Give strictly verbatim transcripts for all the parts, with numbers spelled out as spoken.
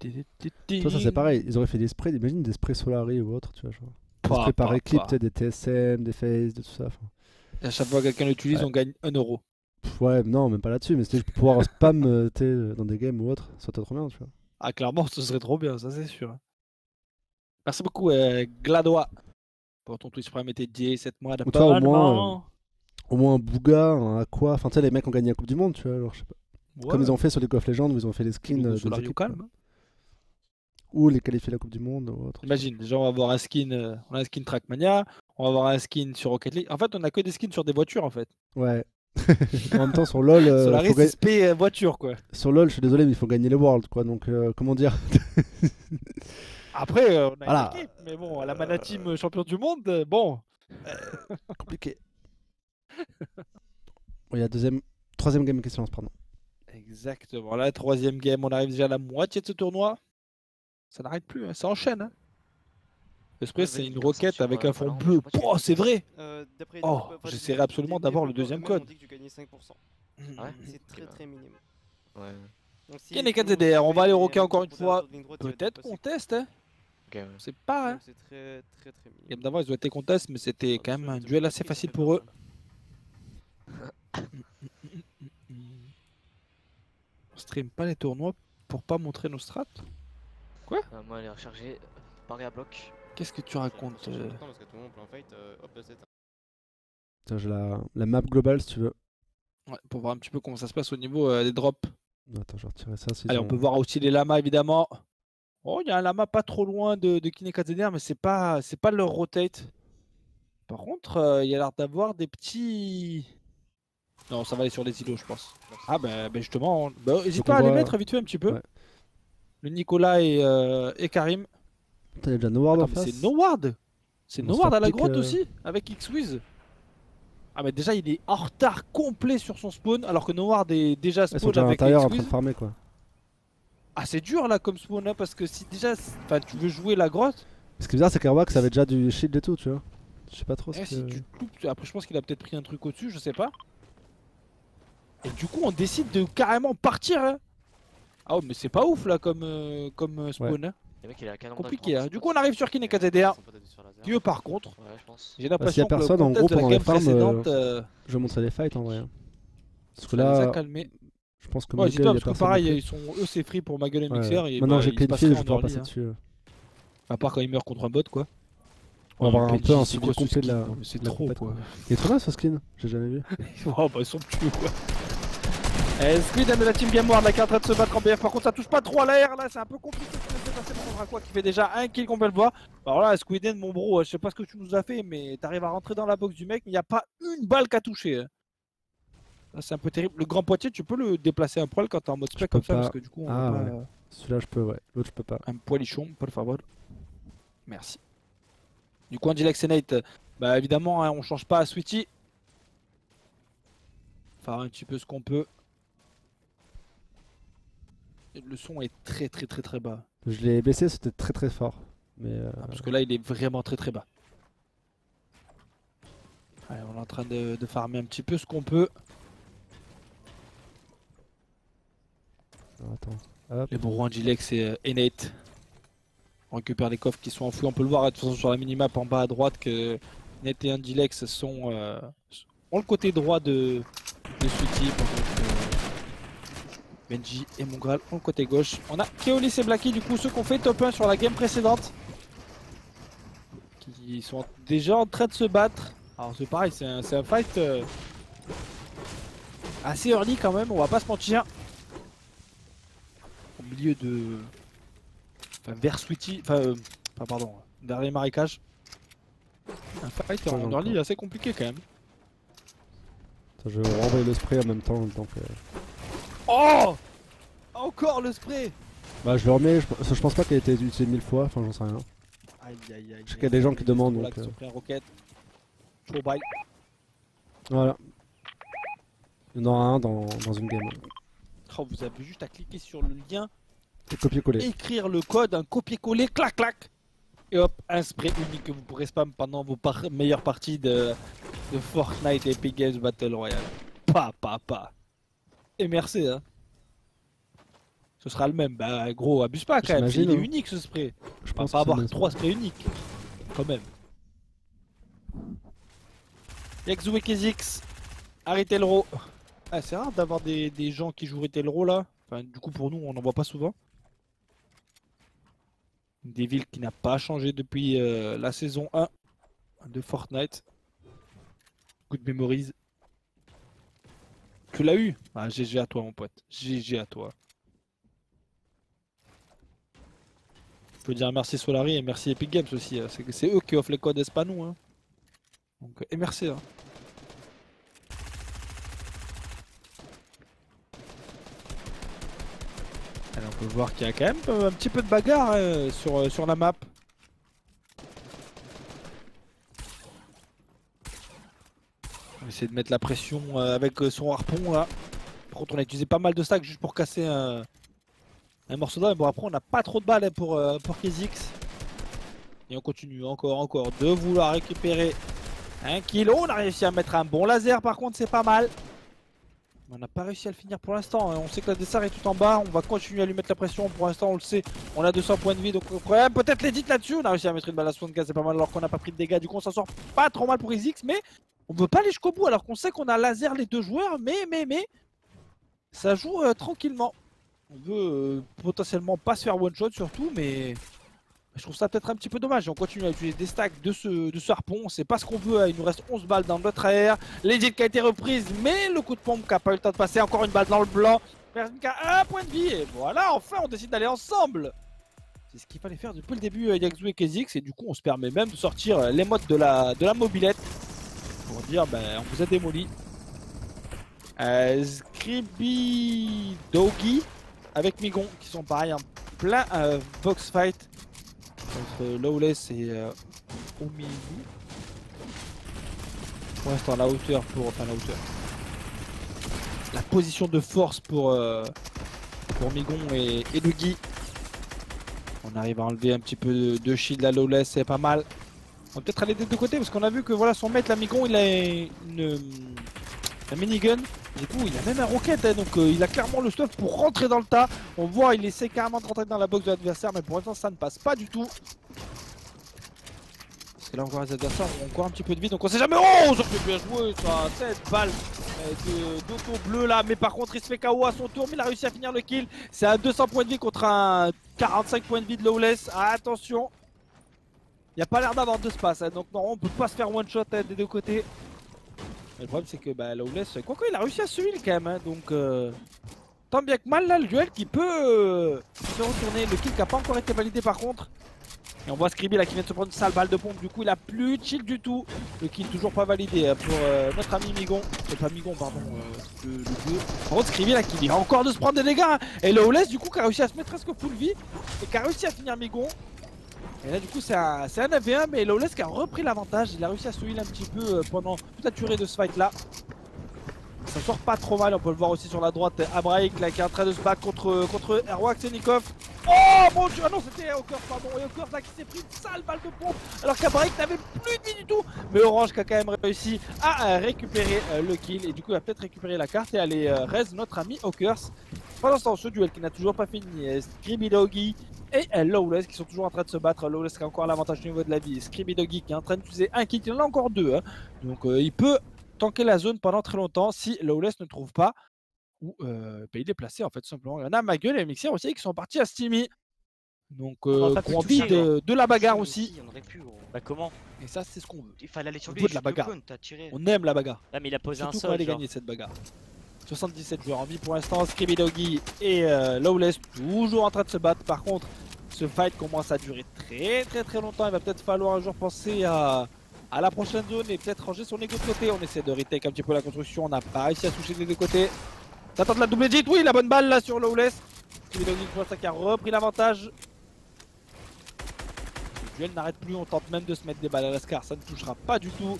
Toi, ça c'est pareil, ils auraient fait des sprays, imagine des sprays Solary ou autre, tu vois, genre. Des sprays par éclipse, des T S M, des FaZe, de tout ça. Fin... À chaque fois que quelqu'un l'utilise, ouais. on gagne un euro. Ouais, non, même pas là-dessus, mais c'était juste pouvoir spam euh, dans des games ou autre, ça serait trop bien, tu vois. Ah, clairement, ce serait trop bien, ça c'est sûr. Merci beaucoup, euh, Gladois, pour ton Twitch Prime était dix-sept mois d'abonnement. Au moins un Bouga, un AQUA, enfin tu sais, les mecs ont gagné la Coupe du Monde, tu vois, alors je sais pas. Ouais. Comme ils ont fait sur League of Legends, où ils ont fait les skins de Solary ou calme. Ou les qualifier la Coupe du Monde ou autre. Imagine, déjà on va avoir un skin, euh, on a un skin Trackmania, on va avoir un skin sur Rocket League. En fait, on a que des skins sur des voitures en fait. Ouais. En même temps, sur LoL. Euh, Solary, faut S P euh, voiture quoi. Sur LoL, je suis désolé, mais il faut gagner les Worlds quoi, donc euh, comment dire. Après, euh, on a voilà. une équipe, mais bon, à la Mana Team euh... champion du monde, euh, bon. Euh, compliqué. Il y a deuxième, troisième game question, pardon. Exactement, la troisième game, on arrive déjà à la moitié de ce tournoi. Ça n'arrête plus, hein. Ça enchaîne. Hein. Le spray, c'est une roquette avec un fond bleu. Oh, c'est vrai. Oh, j'essaierai absolument d'avoir le deuxième code. C'est très très minime. Ouais. Ken et quatre Z R, on va aller au roquet encore une fois. Peut-être qu'on teste. C'est pas. Hein. Game d'avant, ils ont été contestés, mais c'était quand même un duel assez facile pour eux. On stream pas les tournois pour pas montrer nos strats. Quoi? Ah, moi elle est rechargée, parler à bloc. Qu'est-ce que tu racontes? Putain, j'ai la... la map globale si tu veux. Ouais, pour voir un petit peu comment ça se passe au niveau euh, des drops. Attends, je retirerai ça. Si Allez, on peut voir aussi les lamas évidemment. Oh, il y a un lama pas trop loin de, de Kiné quatre Z R, mais c'est pas... pas leur rotate. Par contre, il euh, y a l'air d'avoir des petits... Non, ça va aller sur les îlots, je pense. Ah bah, bah justement, on... bah, hésite pas à les mettre vite fait un petit peu. Ouais. Le Nicolas et, euh, et Karim. T'as déjà Noward en face. C'est Noward. C'est Noward à la grotte euh... aussi, avec X-Wiz. Ah mais déjà, il est en retard complet sur son spawn, alors que Noward est déjà spawn ouais, déjà avec X-Wiz. En train de farmer, quoi. Ah c'est dur là comme spawn, hein, parce que si déjà tu veux jouer la grotte... Ce qui est bizarre, c'est qu'Arwax avait déjà du shield et tout, tu vois. Je sais pas trop eh, ce si que... tu coupes... Après je pense qu'il a peut-être pris un truc au-dessus, je sais pas. Et du coup on décide de carrément partir hein. Ah ouais mais c'est pas ouf là comme, euh, comme spawn ouais. hein. Le mec, il est à compliqué hein. Du coup on arrive sur Kiné quatre Z R qui eux par contre ouais, j'ai l'impression bah, si que le en gros, de la game farm, précédente euh... je vais montrer les fights en vrai hein. Parce que là je pense que, ouais, Miguel, toi, parce que pareil ils sont, eux c'est free pour ma gueule et ouais. Mixer et maintenant bah, j'ai qualifié, je vais pouvoir passer hein. dessus euh... à part quand il meurt contre un bot quoi. On va avoir un peu un suivi complet de la... C'est trop quoi. Il est trop bien ce skin, j'ai jamais vu. Oh bah ils sont plus quoi. Eh, Squid de la team Gameworld là qui est en train de se battre en B F, par contre ça touche pas trop à l'air là, c'est un peu compliqué de se passer par contre à quoi qui fait déjà un kill qu'on peut le voir. Alors là Squiden mon bro, je sais pas ce que tu nous as fait mais t'arrives à rentrer dans la box du mec, il n'y a pas une balle qu'à toucher. Là c'est un peu terrible, le Grand Poitiers tu peux le déplacer un poil quand t'es en mode spec comme ça pas. Parce que du coup on ah, ouais. euh... Celui-là je peux ouais, l'autre je peux pas. Un poilichon, por favor. Merci. Du coup Andilex et Nate, bah évidemment hein, on change pas à Sweetie. Faire un petit peu ce qu'on peut. Le son est très très très très bas. Je l'ai baissé, c'était très très fort. Mais euh... ah, parce que là il est vraiment très très bas. Allez, on est en train de, de farmer un petit peu ce qu'on peut. Attends. Hop. Les bourreaux Angilex et euh, Nate. On récupère les coffres qui sont enfouis. On peut le voir de toute façon sur la minimap en bas à droite que Nate et Angilex sont euh, ont le côté droit de, de Sweetie. Benji et Mongral ont le côté gauche. On a Keolis et Blacky, du coup, ceux qu'on fait top un sur la game précédente. Qui sont déjà en train de se battre. Alors, c'est pareil, c'est un, un fight euh, assez early quand même, on va pas se mentir. Au milieu de. Enfin, vers Sweetie. Enfin, euh, enfin, pardon, vers les marécages. Un fight en ouais, early assez compliqué quand même. Attends, je vais renvoyer le spray en même temps, en même temps que. Oh! Encore le spray! Bah je le remets, je, je pense pas qu'elle a été utilisée mille fois, enfin j'en sais rien. Aïe aïe aïe. Je sais qu'il y a des gens qui demandent donc. Euh... Voilà. Il y en aura un dans, dans une game. Oh, vous avez juste à cliquer sur le lien, copier-coller. Écrire le code, un copier-coller, clac clac! Et hop, un spray unique que vous pourrez spam pendant vos par meilleures parties de, de Fortnite et Epic Games Battle Royale. Pa pa pa! Et merci hein. ce sera le même. Bah gros, abuse pas quand même, il est unique ce spray. Je pense pas avoir trois sprays uniques, quand même. Yaxou et Kezix, arrêtez le row. Ah, c'est rare d'avoir des, des gens qui jouent Telro là. Enfin, du coup, pour nous, on n'en voit pas souvent. Une des villes qui n'a pas changé depuis euh, la saison un de Fortnite. Good memories. Tu l'as eu? Ah, G G à toi, mon pote. G G à toi. Je peux dire merci Solary et merci Epic Games aussi. Hein. C'est eux qui offrent les codes Espanou. Hein. Donc, et merci. Hein. Alors, on peut voir qu'il y a quand même un petit peu de bagarre hein, sur, sur la map. On essaie de mettre la pression avec son harpon là. Par contre, on a utilisé pas mal de stacks juste pour casser un, un morceau d'âme. Bon, après, on n'a pas trop de balles pour, pour K Z X. Et on continue encore, encore de vouloir récupérer un kill. On a réussi à mettre un bon laser, par contre, c'est pas mal. On n'a pas réussi à le finir pour l'instant, on sait que la Dessart est tout en bas, on va continuer à lui mettre la pression, pour l'instant on le sait, on a deux cents points de vie, donc le problème peut-être l'édite là-dessus, on a réussi à mettre une balle à soixante-quinze, c'est pas mal alors qu'on n'a pas pris de dégâts, du coup on s'en sort pas trop mal pour X X, mais on peut pas aller jusqu'au bout alors qu'on sait qu'on a laser les deux joueurs, mais mais mais, ça joue euh, tranquillement. On veut euh, potentiellement pas se faire one-shot surtout, mais je trouve ça peut-être un petit peu dommage. On continue à utiliser des stacks de ce, de ce harpon, c'est pas ce qu'on veut, hein. Il nous reste onze balles dans notre air. L'édite qui a été reprise, mais le coup de pompe qui a pas eu le temps de passer, encore une balle dans le blanc. Personne qui a un point de vie, et voilà, enfin on décide d'aller ensemble. C'est ce qu'il fallait faire depuis le début, Yaxou et K Z X, et du coup on se permet même de sortir les modes de la, de la mobilette. Pour dire, ben on vous a démoli. Euh, Scribby Doggy avec Migon, qui sont pareil en plein euh, box fight. Entre Lawless et euh, Omizu. Pour l'instant la hauteur pour... Enfin la hauteur. La position de force pour, euh, pour Migon et, et Duggy. On arrive à enlever un petit peu de, de shield à Lawless, c'est pas mal. On va peut-être aller des deux côtés parce qu'on a vu que voilà son maître, la Migon, il a une, une minigun. Du coup il a même un rocket hein, donc euh, il a clairement le stuff pour rentrer dans le tas. On voit il essaie carrément de rentrer dans la box de l'adversaire mais pour l'instant ça ne passe pas du tout. Parce que là encore les adversaires ont encore un petit peu de vie donc on sait jamais. Oh ça fait bien joué ça, cette balle euh, d'auto bleu là, mais par contre il se fait K O à son tour mais il a réussi à finir le kill. C'est à deux cents points de vie contre un quarante-cinq points de vie de Lawless. Ah, attention, il n'y a pas l'air d'avoir de space hein, donc non on peut pas se faire one shot hein, des deux côtés. Le problème c'est que bah, Lawless, quoi quoi, il a réussi à se heal quand même, hein, donc euh, tant bien que mal là le duel qui peut euh, se retourner, le kill qui n'a pas encore été validé par contre. Et on voit Scribby là qui vient de se prendre une sale balle de pompe, du coup il a plus de chill du tout. Le kill toujours pas validé hein, pour euh, notre ami Migon, c'est pas Migon pardon, euh, le, le bleu. Par contre Scribby là qui vient encore de se prendre des dégâts hein. Et Lawless du coup qui a réussi à se mettre presque full vie et qui a réussi à finir Migon. Et là du coup c'est un, un neuf v un mais Lawless qui a repris l'avantage, il a réussi à se heal un petit peu pendant toute la durée de ce fight là. Ça sort pas trop mal, on peut le voir aussi sur la droite, Abraik là qui est en train de se battre contre, contre Erwak Senikov. Oh mon dieu, ah non c'était Hawker pardon, et Hawker là qui s'est pris une sale balle de pompe alors qu'Abraik n'avait plus de vie du tout. Mais Orange qui a quand même réussi à récupérer le kill et du coup il va peut-être récupérer la carte et aller raise notre ami Hawker. Pendant ce temps, ce duel qui n'a toujours pas fini, Scribby Doggy et Lawless qui sont toujours en train de se battre. Lawless qui a encore l'avantage au niveau de la vie, Scribby Doggy qui est en train d'utiliser un kill, il en a encore deux hein. Donc euh, il peut tanker la zone pendant très longtemps si Lawless ne trouve pas ou euh, bah, il est placé en fait simplement. Il y en a ma gueule et Mixer aussi qui sont partis à Steamy. Donc euh, on envie de, de la bagarre aussi. On aurait pu, on... Bah comment? Et ça c'est ce qu'on veut. Il fallait aller sur lui, on veut de la bagarre. Cône, tiré... On aime la bagarre. Là mais il a posé surtout un seul. On va aller gagner cette bagarre. soixante-dix-sept joueurs en vie pour l'instant, Scribby Doggy et euh, Lawless toujours en train de se battre. Par contre, ce fight commence à durer très très très longtemps. Il va peut-être falloir un jour penser à, à la prochaine zone et peut-être ranger son ego de côté. On essaie de retake un petit peu la construction, on n'a pas réussi à toucher des deux côtés. Ça tente la double edit, oui la bonne balle là sur Lawless. Scribby Doggy pour ça qui a repris l'avantage. Le duel n'arrête plus, on tente même de se mettre des balles à l'ascar, ça ne touchera pas du tout.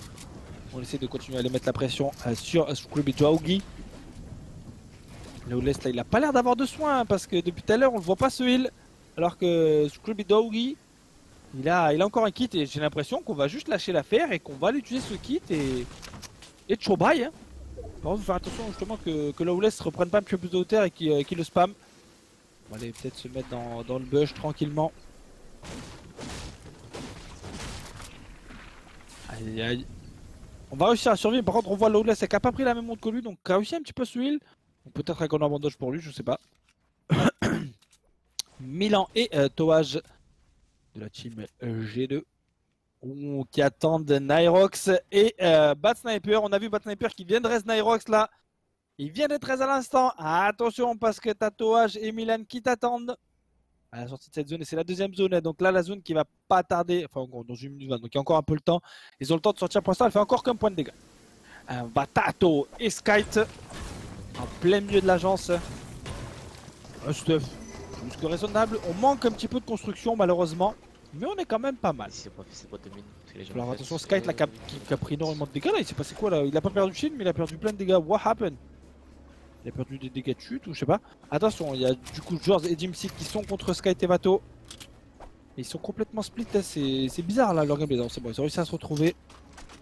On essaie de continuer à aller mettre la pression euh, sur euh, Scribby Doggy. Lawless là il a pas l'air d'avoir de soins hein, parce que depuis tout à l'heure on le voit pas se heal. Alors que Scribby Doggy il a, il a encore un kit et j'ai l'impression qu'on va juste lâcher l'affaire et qu'on va aller utiliser ce kit et, et tchobaye hein. Par contre il faut faire attention justement que, que Lawless reprenne pas un petit peu plus de hauteur et qu'il euh, qu'il le spam. On va aller peut-être se mettre dans, dans le bush tranquillement. Aïe aïe. On va réussir à survivre, par contre on voit l'Ogless qui a pas pris la même montre que lui, donc a réussi un petit peu sous heal. Peut-être qu'on a un bandage pour lui, je sais pas. Milan et euh, Toage de la team G deux oh, qui attendent Nyrox et euh, Bat Sniper. On a vu Bat Sniper qui vient de reste Nyrox là. Il vient d'être très à l'instant. Attention parce que t'as Toage et Milan qui t'attendent à la sortie de cette zone, et c'est la deuxième zone, donc là la zone qui va pas tarder, enfin dans une minute vingt, donc il y a encore un peu le temps, ils ont le temps de sortir pour ça, elle fait encore qu'un point de dégâts. Un Batato et Skite en plein milieu de l'agence. Un stuff plus que raisonnable, on manque un petit peu de construction malheureusement, mais on est quand même pas mal. C'est pas, pas deux minutes, les gens. Alors attention Skite là, qui, a, qui a pris énormément de dégâts là, il s'est passé quoi là, il a pas perdu Shin mais il a perdu plein de dégâts, what happened? Il a perdu des dégâts de chute ou je sais pas. Attention, il y a du coup George et Jimsic qui sont contre Skite et Vato. Ils sont complètement split, hein. C'est bizarre là leur gameplay. Non c'est bon, ils ont réussi à se retrouver.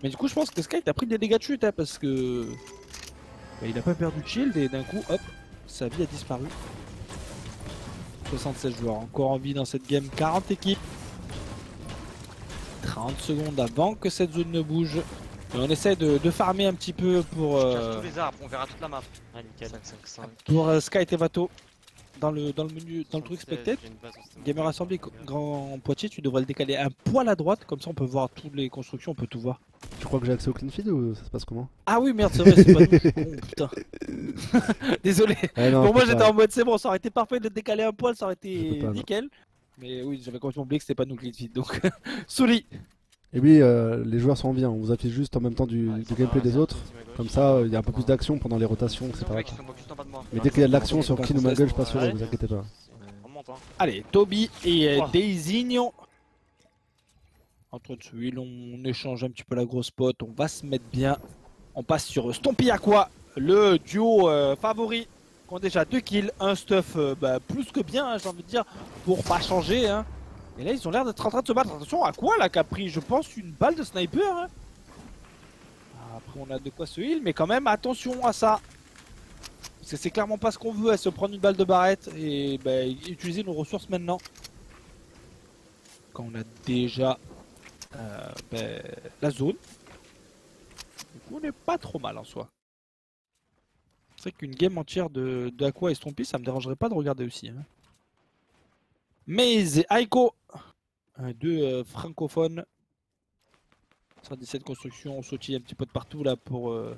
Mais du coup je pense que Skite a pris des dégâts de chute hein, parce que... Bah, il a pas perdu de shield et d'un coup hop, sa vie a disparu. soixante-seize joueurs encore en vie dans cette game, quarante équipes. trente secondes avant que cette zone ne bouge. Et on essaie de, de farmer un petit peu pour euh... tous les arbres, on verra toute la map. Ouais, nickel. cinq, cinq, cinq. Pour euh, Skite et Vato dans le dans le menu dans le truc spectacle. Gamer Assembly Grand Poitiers, tu devrais le décaler un poil à droite comme ça on peut voir toutes les constructions, on peut tout voir. Tu crois que j'ai accès au clean feed ou ça se passe comment? Ah oui merde c'est vrai c'est pas nous. Oh, putain. Désolé. Ah, non, pour moi j'étais en mode c'est bon, ça aurait été parfait de le décaler un poil, ça aurait été pas, nickel. Non. Mais oui j'avais complètement oublié que c'était pas nous le clean feed donc Souli. Et oui, euh, les joueurs sont en vie, on vous affiche juste en même temps du, ah, du gameplay des autres, comme ça il euh, y a un peu plus d'action pendant les rotations, c'est pas grave. Mais dès qu'il y a de l'action sur clean ou mangle, je suis pas sûr, vous inquiétez pas. Allez, Toby et Daisignon. Entre dessus, on échange un petit peu la grosse pote, on va se mettre bien. On passe sur Stompy A Q U A, le duo euh, favori, qui ont déjà deux kills, un stuff euh, bah, plus que bien, hein, j'ai envie de dire, pour pas changer. Hein. Et là ils ont l'air d'être en train de se battre, attention à quoi là qu'a pris je pense une balle de sniper hein. Après on a de quoi se heal mais quand même attention à ça. Parce que c'est clairement pas ce qu'on veut, à se prendre une balle de barrette et bah, utiliser nos ressources maintenant. Quand on a déjà euh, bah, la zone. Du coup on est pas trop mal en soi. C'est vrai qu'une game entière de, de A Q U A et Stompy ça me dérangerait pas de regarder aussi hein. Mais Aiko, deux euh, francophones. cent dix-sept constructions, on sautille un petit peu de partout là pour, euh,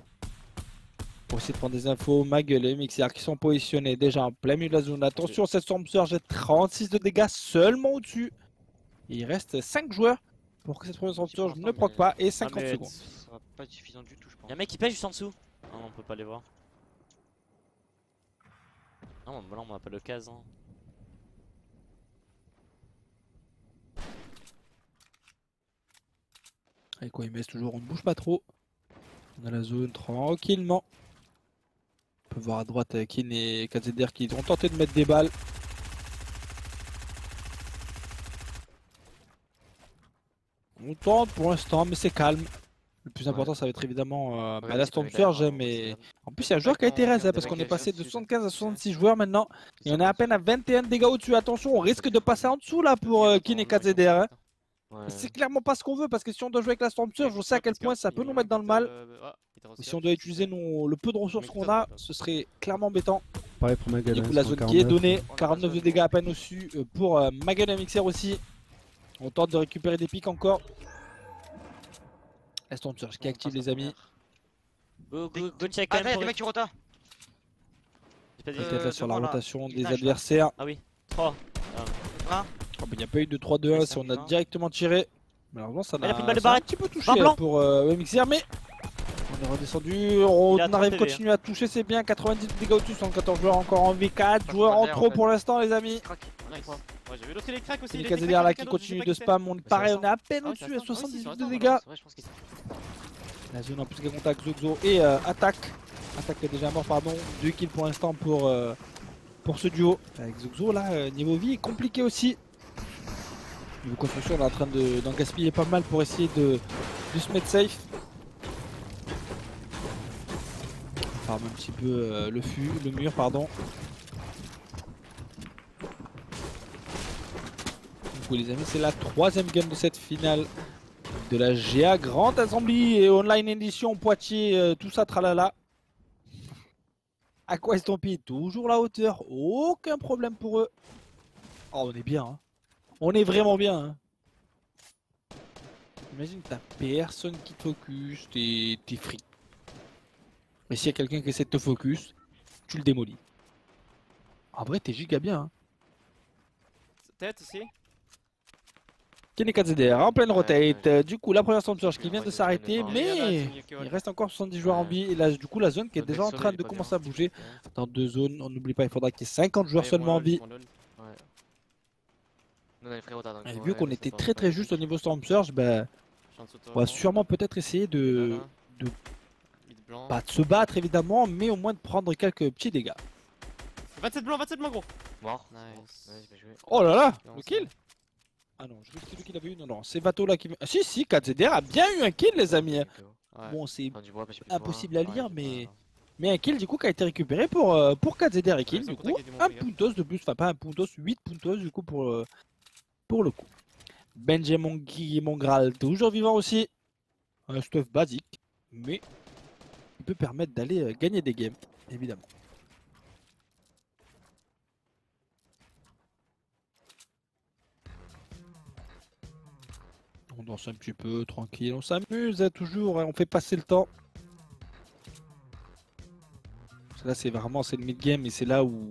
pour essayer de prendre des infos. Magueule et M X R qui sont positionnés déjà en plein milieu de la zone. Attention, cette Storm Surge, trente-six de dégâts seulement au-dessus. Il reste cinq joueurs pour que cette première Storm Surge ne proc pas et cinquante secondes. Ça va pas être suffisant du tout, je pense. Y'a un mec qui pêche juste en dessous. Non, on peut pas les voir. Non, là on n'a pas l'occasion. Hein. Et quoi, il met toujours, on ne bouge pas trop. On a la zone tranquillement. On peut voir à droite Kin et quatre Z R qui ont tenté de mettre des balles. On tente pour l'instant, mais c'est calme. Le plus important, ouais. Ça va être évidemment euh, ouais, bah, la Storm Surge. Mais en plus, il y a un joueur qui a été raise parce qu'on est passé de soixante-quinze à soixante-six joueurs maintenant. Et on est à peine à vingt et un dégâts au-dessus. Attention, on risque de passer en dessous là pour euh, Kin et quatre Z R. Hein. Ouais. C'est clairement pas ce qu'on veut parce que si on doit jouer avec la Storm Surge, on sait à quel point ça peut nous mettre dans le mal. Et si on doit utiliser nos... le peu de ressources qu'on a, ce serait clairement embêtant. Pareil pour Magan. Du coup, la zone qui est donnée, quarante-neuf de dégâts à peine au-dessus pour euh, Magan et Mixer aussi. On tente de récupérer des pics encore. La Storm Surge qui active, les amis. Go, go, go, check. Arrête, les mecs qui rotent. Peut-être là sur la rotation des adversaires. Ah oui, trois, un. Oh, il n'y a pas eu de trois deux un si on a directement tiré. Malheureusement ça n'a un petit peu touché pour euh, M X R mais on est redescendu, on arrive à continuer à toucher, c'est bien, quatre-vingt-dix dégâts au-dessus, soixante-quatorze joueurs encore en vie, quatre joueurs en trop pour l'instant les amis. K Z D R là qui continue de spam, on pareil on est à peine au-dessus à soixante-dix-huit de dégâts. La zone en plus qu'à contact, Zoxo et attaque, attaque est déjà mort pardon, deux kills pour l'instant pour ce duo. Avec Zoxo là, niveau vie est compliqué aussi. Niveau construction, on est en train d'en gaspiller pas mal pour essayer de, de se mettre safe. On farme un petit peu euh, le, fût, le mur, pardon. tout les amis, c'est la troisième game de cette finale de la G A Grand Assembly et Online Edition Poitiers, euh, tout ça tralala. A Q U A et STOMPY, toujours la hauteur, aucun problème pour eux. Oh on est bien, hein. On est vraiment bien. Hein. Imagine t'as personne qui te focus, t'es t'es free. Mais s'il y a quelqu'un qui essaie de te focus, tu le démolis. En vrai t'es giga bien. Hein. Tête ici. Qui est quatre Z R en pleine rotate. Ouais, ouais. Du coup la première storm surge qui vient de s'arrêter, mais il reste encore soixante-dix joueurs en vie. Et là du coup la zone qui est déjà en train de commencer à bouger. Dans deux zones, on n'oublie pas, il faudra qu'il y ait cinquante joueurs seulement en vie. Et vu qu'on était très très juste au niveau storm surge, bah, on va sûrement peut-être essayer de, de pas de se battre évidemment, mais au moins de prendre quelques petits dégâts. vingt-sept blancs, vingt-sept blancs gros. Mort. Nice. Nice, oh là là, le kill. Ah non, je sais plus qu'il avait eu, non non, c'est Vato là qui... Ah si si, quatre Z R a bien eu un kill les amis. Bon c'est impossible à lire mais... Mais un kill du coup qui a été récupéré pour, euh, pour quatre Z R et kill du coup. Un puntos de plus, enfin pas un puntos, huit puntos du coup pour, euh, pour le coup. Benjamin Guy, mon Graal, toujours vivant aussi. Un stuff basique, mais il peut permettre d'aller euh, gagner des games, évidemment. On danse un petit peu, tranquille, on s'amuse hein, toujours, hein, on fait passer le temps. Là c'est vraiment c'est le mid-game et c'est là où,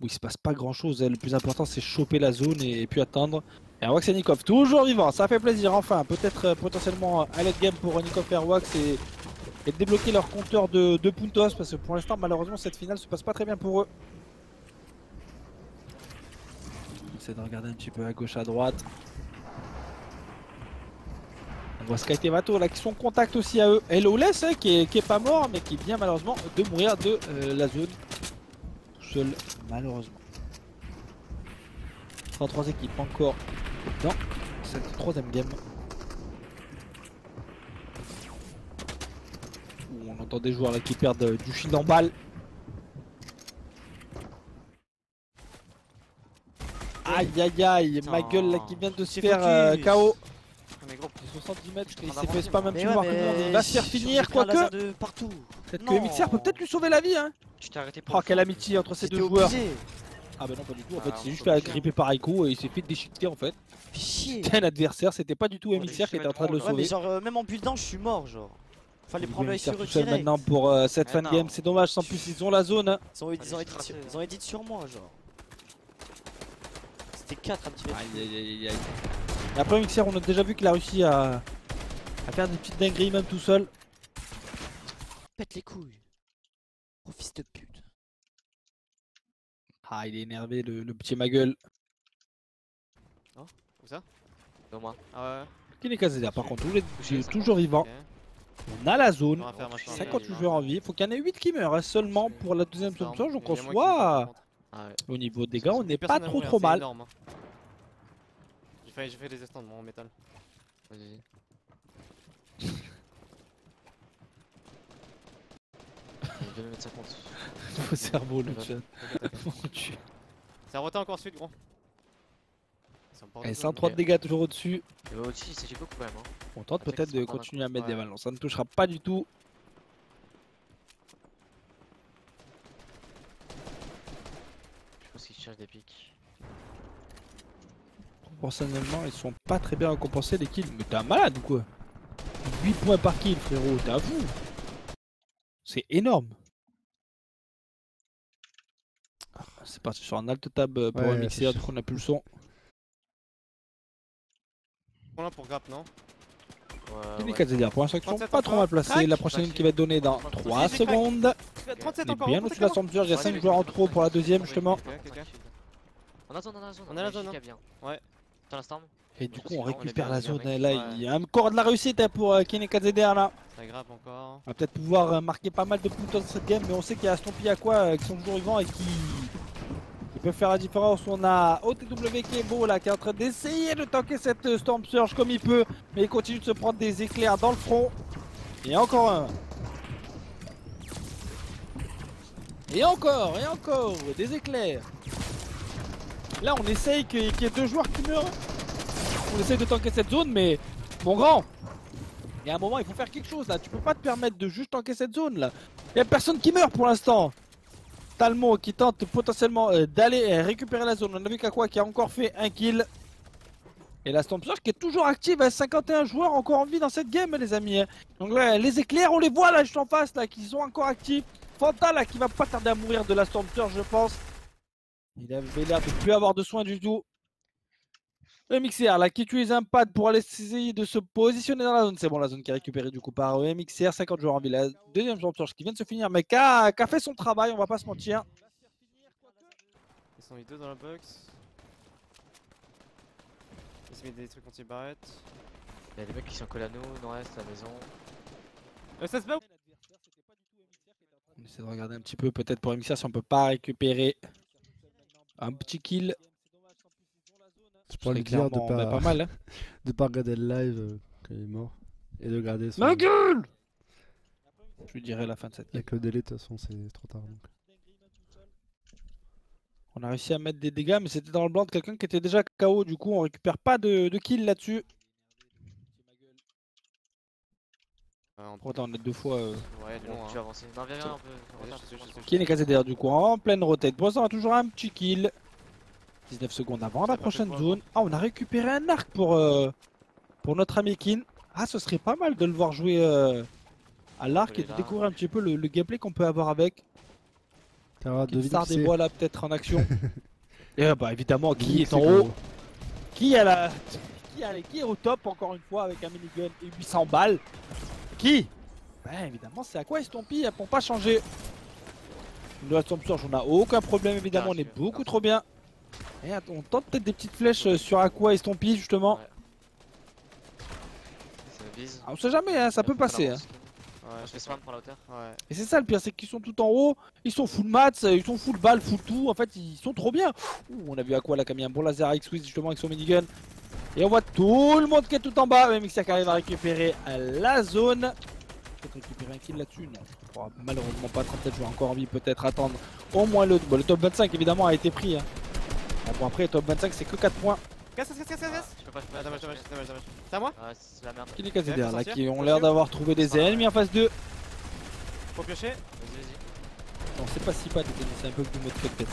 où il se passe pas grand chose. Hein. Le plus important c'est choper la zone et, et puis attendre. Et Airwax et Nikov, toujours vivant, ça fait plaisir enfin. Peut-être euh, potentiellement un late game pour Nikov et Airwax et, et débloquer leur compteur de, de Puntos parce que pour l'instant malheureusement cette finale se passe pas très bien pour eux. On essaie de regarder un petit peu à gauche à droite. On voit Sky et Vato là qui sont en contact aussi à eux. Hello-less hein, qui, qui est pas mort mais qui vient malheureusement de mourir de euh, la zone. Tout seul malheureusement. cent trois équipes encore dans cette troisième game. Où on entend des joueurs là qui perdent euh, du shield en balle. Aïe aïe aïe, ma gueule là qui vient de se faire euh, K O. soixante-dix mètres, il s'est fait spam un petit mort. Il va se faire finir, quoique. Peut-être que Mixer peut peut-être lui sauver la vie. Hein. Je t'ai arrêté pour. Oh, quelle amitié entre ces deux joueurs. Ah, bah non, pas du tout. En fait, il s'est juste fait agripper par Aiko et il s'est fait déchiqueter en fait. C'était un adversaire, c'était pas du tout Mixer qui était en train de le sauver. Genre, même en bulle dedans, je suis mort. Genre, fallait prendre l'œil sur eux. Maintenant pour cette fin de game, c'est dommage. Sans plus, ils ont la zone. Ils ont edit sur moi, genre. C'était quatre un petit peu. Aïe aïe aïe aïe. Et après Mixer on a déjà vu qu'il a réussi à... à faire des petites dingueries même tout seul. Pète les couilles. Oh fils de pute. Ah il est énervé le, le petit ma gueule. Oh, où ça? Dans moi. Ah ouais. Qui n'est qu'à Z R par contre, j'ai toujours vivant. Okay. On a la zone, cinquante joueurs en vie, faut qu'il y en ait huit qui meurent hein, seulement pour la deuxième storm surge, donc on soit ah ouais. Au niveau des dégâts on n'est pas trop trop mal. Énorme, hein. J'ai fait des stands en métal. Vas-y. Je vais mettre cinquante. Faux cerveau le chat. Mon dieu. C'est un retard encore suite gros. Et cent trois de dégâts toujours au-dessus. Au-dessus c'est beaucoup quand même. On tente peut-être de continuer à mettre des ballons. Ça ne touchera pas du tout. Je pense qu'il cherche des pics. Personnellement, ils sont pas très bien récompensés les kills. Mais t'es un malade ou quoi? huit points par kill, frérot, t'es à fou. C'est énorme. Ah, c'est parti sur un alt-tab pour ouais, un mixer, donc on a plus le son. On a pour grappe, non? Ouais, ouais. quatre Z R pour l'instant, pas trop mal placé. La prochaine qui va être donnée dans trois secondes. On est bien au-dessus de la storm surge, il y a cinq joueurs en trop pour la deuxième justement. On a la zone, on a la zone, on a la zone. Ouais. La storm. Et du coup on récupère la zone, là ouais. Il y a encore de la réussite hein, pour euh, Kin et quatre Z R là. Ça grappe encore. On va peut-être pouvoir euh, marquer pas mal de points dans cette game, mais on sait qu'il y a Stompy à quoi euh, qui sont toujours vivants et qui... qui peuvent faire la différence. On a O T W qui est beau là, qui est en train d'essayer de tanker cette euh, Storm Surge comme il peut, mais il continue de se prendre des éclairs dans le front. Et encore un. Et encore, et encore, des éclairs. Là on essaye qu'il y ait deux joueurs qui meurent On essaye de tanker cette zone, mais mon grand, il y a un moment il faut faire quelque chose là. Tu peux pas te permettre de juste tanker cette zone là. Il y a personne qui meurt pour l'instant. Talmo qui tente potentiellement euh, d'aller euh, récupérer la zone. On a vu qu'Aqua qui a encore fait un kill. Et la Stomp qui est toujours active, à cinquante et un joueurs encore en vie dans cette game les amis. Donc là, les éclairs, on les voit là juste en face là, qui sont encore actifs. Fanta là qui va pas tarder à mourir de la Stomp je pense. Il avait l'air de plus avoir de soins du tout. Le M X R là qui utilise un pad pour aller essayer de se positionner dans la zone. C'est bon, la zone qui est récupérée du coup par M X R, cinquante joueurs en vie. La deuxième Stomp qui vient de se finir mais qui a, qui a fait son travail, on va pas se mentir. Ils sont les deux dans la box. Il se met des trucs anti-barrettes. Il y a des mecs qui sont collés à nous, nord-est, la maison. Euh, ça se bat où ? On essaie de regarder un petit peu, peut-être pour M X R si on peut pas récupérer un petit kill. Je pourrais lui dire de pas, pas mal, hein. De pas regarder le live quand il est mort et de garder son. Ma gueule ! Je lui dirai la fin de cette game. Avec le délai, de toute façon, c'est trop tard donc. On a réussi à mettre des dégâts, mais c'était dans le blanc de quelqu'un qui était déjà K O, du coup on récupère pas de, de kill là-dessus. Pourtant ouais, on, on est deux fois... Euh... Ouais, long, tu hein. avances. Non, viens, viens, on peut... Kill est cassé derrière du coup, en pleine rotate. Pour l'instant on a toujours un petit kill. dix-neuf secondes avant la prochaine zone. Ah, on a récupéré un arc pour, euh, pour notre ami Kin. Ah, ce serait pas mal de le voir jouer euh, à l'arc et de découvrir un petit peu le, le gameplay qu'on peut avoir avec. Kinstar des bois là peut-être en action. Et bah évidemment qui est en haut, qui a la, qui, a... qui est au top encore une fois avec un minigun et huit cents balles. Qui? Bah évidemment c'est à quoi Stompy pour pas changer. Nous la Stomp Surge on a aucun problème évidemment, ah, on est beaucoup trop bien. Et on tente peut-être des petites flèches sur à quoi Stompy justement. Ouais. Ah, on sait jamais hein, ça peut passer. Ouais, je fais spam pour la hauteur. Ouais. Et c'est ça le pire, c'est qu'ils sont tout en haut, ils sont full maths, ils sont full balle, full tout, en fait ils sont trop bien. Ouh, on a vu à quoi la camion, bon laser à X-Wiz justement avec son minigun. Et on voit tout le monde qui est tout en bas, même X R qui arrive à récupérer la zone. Peut-être récupérer un kill là-dessus, non je crois, malheureusement pas, trente-sept joueurs encore en vie, peut-être attendre au moins le... Bon, le top vingt-cinq évidemment a été pris. Hein. Bon après le top vingt-cinq c'est que quatre points. Casse, casse, casse, casse, casse! Je peux pas, je peux pas. Dommage, dommage, dommage, dommage. C'est à moi? Ah, c'est la merde. Qui est cassé derrière là, qui ont l'air d'avoir trouvé des ennemis en face d'eux. Faut piocher? Vas-y, vas-y. Non, c'est pas si pas des ennemis, c'est un peu plus mode que peut-être.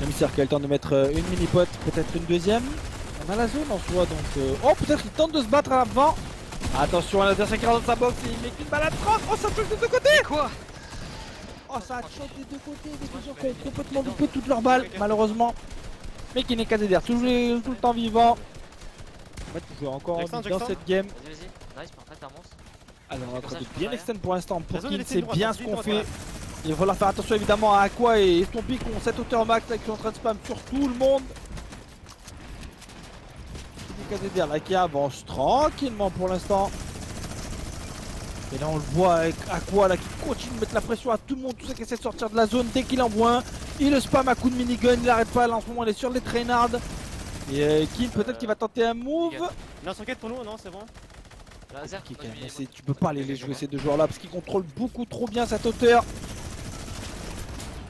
L'hémisphère qui a le temps de mettre une mini-pote, peut-être une deuxième. On a la zone en soi donc. Oh, peut-être qu'il tente de se battre avant. Attention, un adversaire qui rentre dans sa box, il met une balle à trente. Oh, ça touche des deux côtés! Quoi? Oh, ça touche des deux côtés, des gens qui ont complètement loupé toutes leurs balles, malheureusement. Mais qui n'est qu'à Z R, tout le temps vivant. En fait, toujours encore en vie dans cette game. Vas-y, vas-y, nice, parfait, t'as un monstre. Alors, on est en train de bien extend pour l'instant. Pour Kin, c'est bien ce qu'on fait. Il va falloir faire attention évidemment à Aqua et Stompy qui ont cette hauteur max là, qui sont en train de spam sur tout le monde. Qui n'est qu'à Z R là, qui avance tranquillement pour l'instant. Et là, on le voit avec Aqua là qui continue de mettre la pression à tout le monde, tous ceux qui essaient de sortir de la zone dès qu'il envoie un. Il le spam à coup de minigun, il l'arrête pas là en ce moment, il est sur les trainards. Et euh, Kim peut-être euh... qu'il va tenter un move. Il lance enquête pour nous, non c'est bon. Laser qui est... Tu peux pas aller les jouer ces deux joueurs là parce qu'ils contrôlent beaucoup trop bien cette hauteur.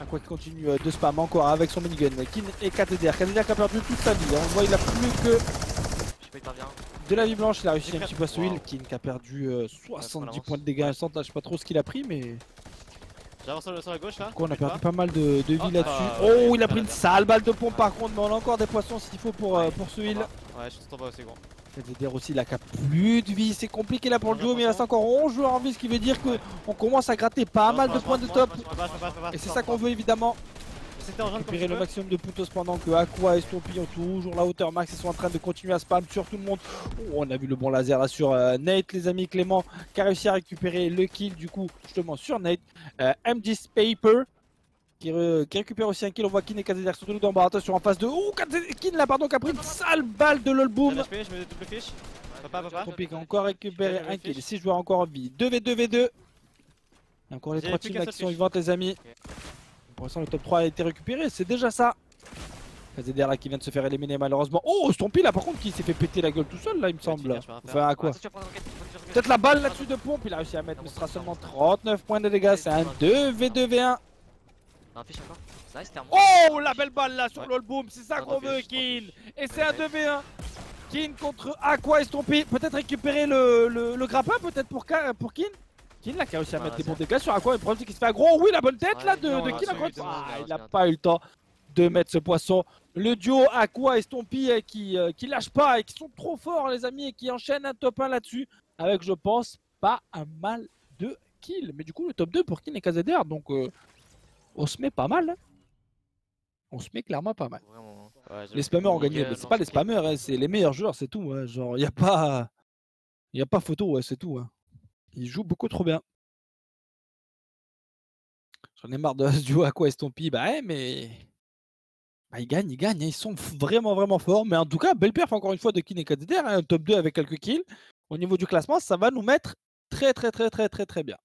À quoi qu'il continue de spam encore avec son minigun. Kim et K T D R. K T D R qui a perdu toute sa vie, on voit il a plus que de la vie blanche, il a réussi un petit peu à se heal. Kim qui a perdu euh, soixante-dix points de dégâts instantanés, je sais pas trop ce qu'il a pris mais... J'avance sur la gauche là. Du coup, on a perdu pas, pas mal de, de vie oh, là-dessus. Euh, oh, il a pris une sale balle de pompe par contre, mais on a encore des poissons s'il faut pour, ouais, euh, pour ce heal. Ouais, je suis en bas aussi, gros. Z D R aussi là qui a plus de vie, c'est compliqué là pour le duo, mais il reste encore onze joueurs en vie, ce qui veut dire qu'on commence à gratter pas non, mal de points de top. Et c'est ça qu'on veut évidemment. Récupérer le maximum de Puntos pendant que Aqua et Stompy ont toujours la hauteur max. Ils sont en train de continuer à spam sur tout le monde. Oh, on a vu le bon laser là sur euh, Nate, les amis. Clément qui a réussi à récupérer le kill du coup justement sur Nate. Euh, M dix Paper qui, euh, qui récupère aussi un kill. On voit Kin et K Z R surtout dans le barateur sur en face de... Oh, Kin là pardon qui a pris une sale balle de Lolboom. Stompy qui a encore récupéré un kill. six joueurs encore en vie. deux v deux v deux. Encore les trois teams là qui sont vivantes les amis. Pour l'instant le top trois a été récupéré, c'est déjà ça. K Z R là qui vient de se faire éliminer malheureusement. Oh, Stompy là par contre qui s'est fait péter la gueule tout seul là il me semble. Enfin à quoi? Peut-être la balle là-dessus de pompe, il a réussi à mettre mais ce sera seulement trente-neuf points de dégâts, c'est un deux v deux v un. Oh la belle balle là sur l'Olboom, c'est ça qu'on veut Kin. Et c'est un deux v un. Kin contre A Q U A et Stompy. Peut-être récupérer le, le, le grappin, peut-être pour, pour Kin. Kin là qui a réussi à ah, mettre des bons dégâts sur A Q U A. Le problème c'est qu'il se fait aggro. Oui, la bonne tête ouais, là de, de Kin. Ah, il n'a pas eu le temps de mettre ce poisson. Le duo A Q U A et Stompy qui, euh, qui lâchent pas et qui sont trop forts, les amis, et qui enchaînent un top un là-dessus. Avec, je pense, pas un mal de kill. Mais du coup, le top deux pour Kin et K Z R. Donc, euh, on se met pas mal. Hein. On se met clairement pas mal. Vraiment, ouais, les spammers ont gagné. C'est pas les spammers, hein, c'est les meilleurs joueurs, c'est tout. Hein. Genre, il n'y a pas... y a pas photo, ouais, c'est tout. Hein. Ils jouent beaucoup trop bien. J'en ai marre de ce duo A Q U A et Stompy. Bah, ouais, mais... Bah, ils gagnent, ils gagnent, ils sont vraiment vraiment forts. Mais en tout cas, belle perf encore une fois de Kin et K Z R, hein, un top deux avec quelques kills. Au niveau du classement, ça va nous mettre très très très très très très bien.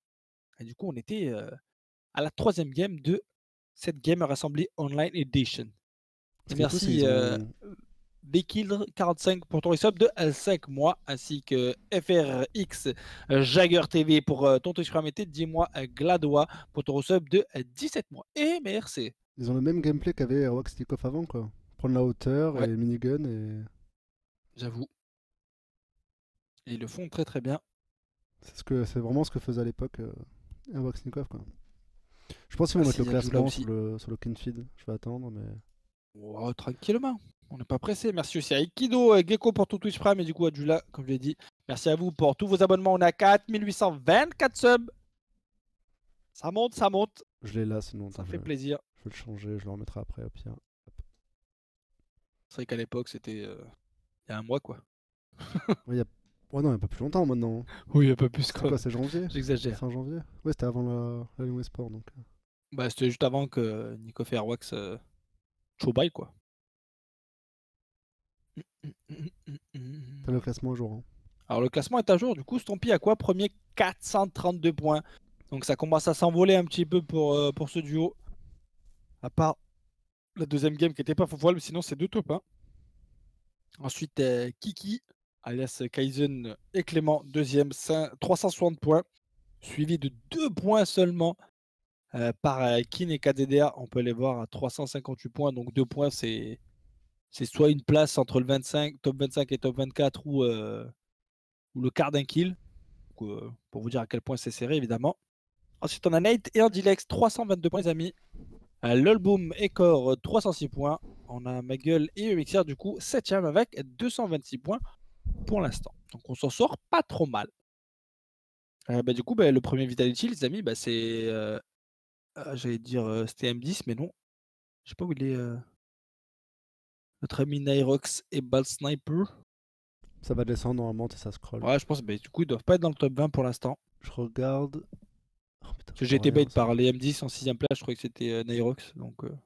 Et du coup, on était euh, à la troisième game de cette Gamer Assembly Online Edition. Et merci Bekil quarante-cinq pour ton resub de cinq mois, ainsi que F R X Jagger T V pour ton touch permetté, dix mois Gladois pour ton resub de dix-sept mois. Et M R C. Ils ont le même gameplay qu'avait Wax Tikoff avant, quoi. Prendre la hauteur ouais. et minigun et... J'avoue. Et ils le font très très bien. C'est ce que c'est vraiment ce que faisait à l'époque euh, Wax Tikoff, quoi. Je pense qu'ils vont ah, mettre le classement sur le, sur le Kinfeed. Je vais attendre, mais... Wow, tranquillement. On n'est pas pressé. Merci aussi à Ikido, et Gecko pour tout Twitch Prime et du coup à Dula, comme je l'ai dit. Merci à vous pour tous vos abonnements. On a quatre mille huit cent vingt-quatre subs. Ça monte, ça monte. Je l'ai là, sinon. Ça fait plaisir. Je vais le changer, je le remettrai après au pire. C'est vrai qu'à l'époque c'était euh... il y a un mois quoi. ouais, a... ouais non, il n'y a pas plus longtemps maintenant. Oui, il n'y a pas plus quoi. C'est janvier. J'exagère. Fin janvier. Ouais, c'était avant la, la Lyon Esport donc. Bah c'était juste avant que Nico Fairwax euh... chobaille quoi. T'as le classement à jour. Hein. Alors le classement est à jour, du coup Stompy à quoi premier quatre cent trente-deux points. Donc ça commence à s'envoler un petit peu pour, euh, pour ce duo. À part la deuxième game qui n'était pas favorable, sinon c'est deux top un. Hein. Ensuite, euh, Kiki, alias Kaizen et Clément, deuxième, trois cent soixante points. Suivi de deux points seulement euh, par euh, Kin et K D D A. On peut les voir à trois cent cinquante-huit points. Donc deux points, c'est soit une place entre le vingt-cinq, top vingt-cinq et top vingt-quatre ou, euh, ou le quart d'un kill. Donc, euh, pour vous dire à quel point c'est serré, évidemment. Ensuite, on a Nate et Andilex, trois cent vingt-deux points, les amis. Uh, Lolboom et Core trois cent six points. On a Magueule et Mixer du coup septième avec deux cent vingt-six points pour l'instant. Donc on s'en sort pas trop mal. Uh, bah, du coup, bah, le premier Vitality, les amis, bah, c'est. Euh, euh, J'allais dire euh, c'était M dix, mais non. Je sais pas où il est. Euh... Notre ami Nyrox et Ball Sniper. Ça va descendre normalement et ça scroll. Ouais, je pense, bah, du coup, ils doivent pas être dans le top vingt pour l'instant. Je regarde. Oh, j'ai été bait par les M dix en sixième place, je croyais que c'était euh, Nyrox, donc euh...